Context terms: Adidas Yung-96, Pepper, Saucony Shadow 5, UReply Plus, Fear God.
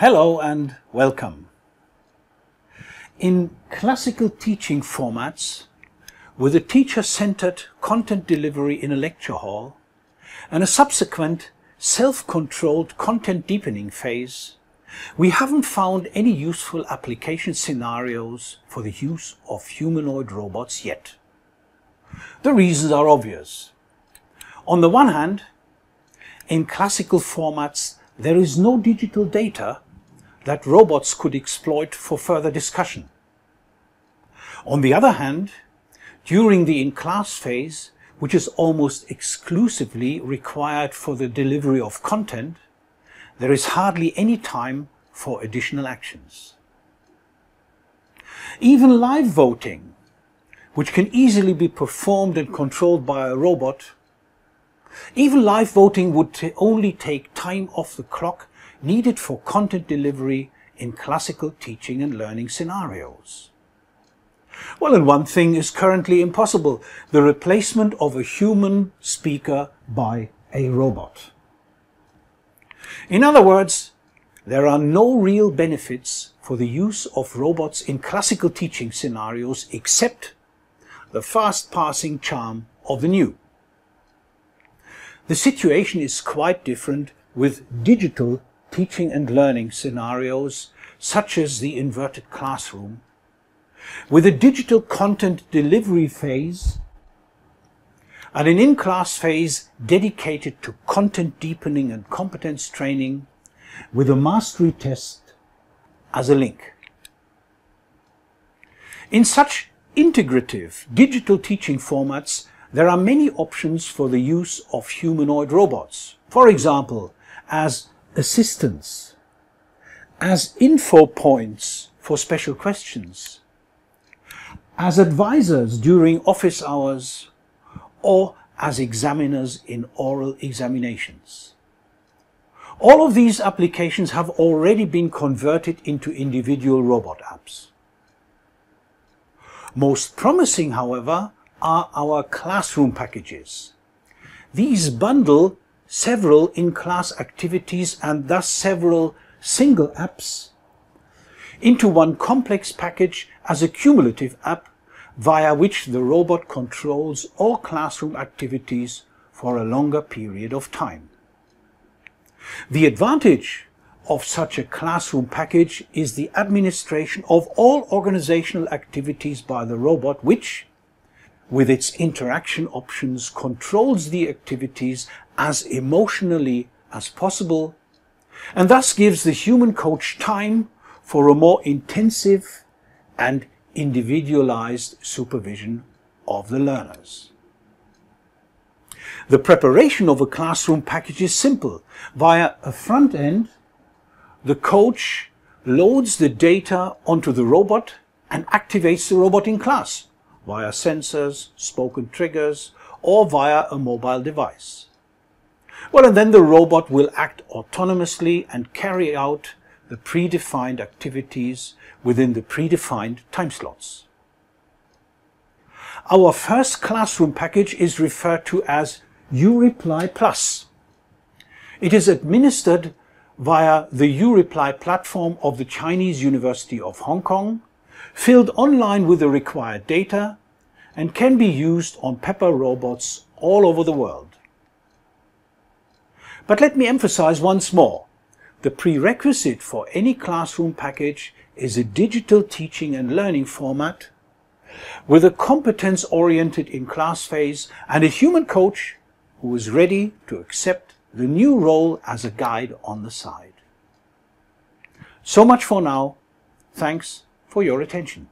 Hello and welcome. In classical teaching formats, with a teacher-centered content delivery in a lecture hall and a subsequent self-controlled content deepening phase, we haven't found any useful application scenarios for the use of humanoid robots yet. The reasons are obvious. On the one hand, in classical formats, there is no digital data that robots could exploit for further discussion. On the other hand, during the in-class phase, which is almost exclusively required for the delivery of content, there is hardly any time for additional actions. Even live voting, which can easily be performed and controlled by a robot, even live voting would only take time off the clock needed for content delivery in classical teaching and learning scenarios. Well, and one thing is currently impossible: the replacement of a human speaker by a robot. In other words, there are no real benefits for the use of robots in classical teaching scenarios except the fast-passing charm of the new. The situation is quite different with digital teaching and learning scenarios, such as the inverted classroom. With a digital content delivery phase and an in-class phase dedicated to content deepening and competence training, with a mastery test as a link. In such integrative digital teaching formats, there are many options for the use of humanoid robots. For example, as assistants, as info points for special questions, as advisors during office hours, or as examiners in oral examinations. All of these applications have already been converted into individual robot apps. Most promising, however, are our classroom packages. These bundle several in-class activities and thus several single apps into one complex package as a cumulative app via which the robot controls all classroom activities for a longer period of time. The advantage of such a classroom package is the administration of all organizational activities by the robot, which, with its interaction options, controls the activities as emotionally as possible and thus gives the human coach time for a more intensive and individualized supervision of the learners. The preparation of a classroom package is simple. Via a front end, the coach loads the data onto the robot and activates the robot in class via sensors, spoken triggers, or via a mobile device. Well, and then the robot will act autonomously and carry out the predefined activities within the predefined time slots. Our first classroom package is referred to as UReply Plus. It is administered via the UReply platform of the Chinese University of Hong Kong, filled online with the required data, and can be used on Pepper robots all over the world. But let me emphasize once more, the prerequisite for any classroom package is a digital teaching and learning format with a competence-oriented in-class phase and a human coach who is ready to accept the new role as a guide on the side. So much for now. Thanks for your attention.